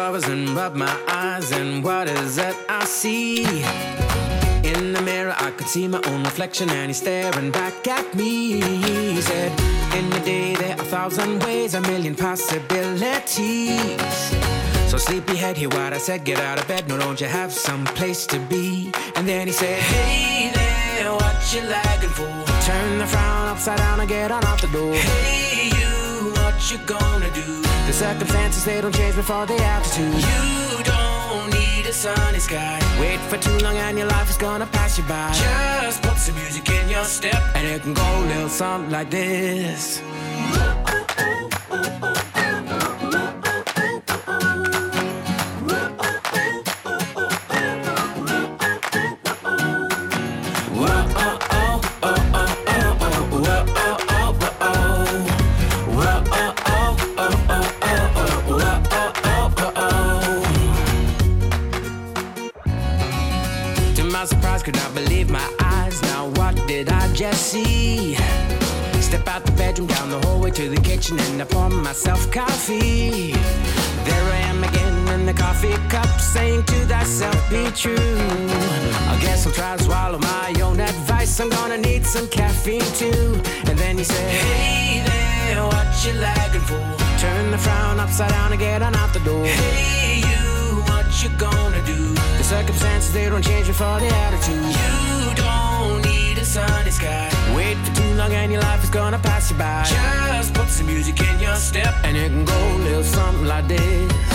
covers and rub my eyes, and what is it I see? In the mirror I could see my own reflection, and he's staring back at me. He said, in a day there are 1,000 ways, a million possibilities. So sleepyhead, hear what I said, get out of bed, no, don't you have some place to be? And then he said, hey there, what you lagging for? Turn the frown upside down and get on out the door. Hey you, what you gonna do? The circumstances, they don't change before the altitude. You don't need a sunny sky. Wait for too long and your life is gonna pass you by. Just put some music in your step, and it can go a little something like this. Could not believe my eyes, now what did I just see? Step out the bedroom, down the hallway to the kitchen, and I pour myself coffee. There I am again in the coffee cup, saying to thyself, be true. I guess I'll try to swallow my own advice, I'm gonna need some caffeine too. And then he said, hey there, what you lagging for? Turn the frown upside down and get on out the door. Hey you, what you gonna do? Circumstances, they don't change before the attitude. You don't need a sunny sky. Wait for too long and your life is gonna pass you by. Just put some music in your step, and it can go a little something like this.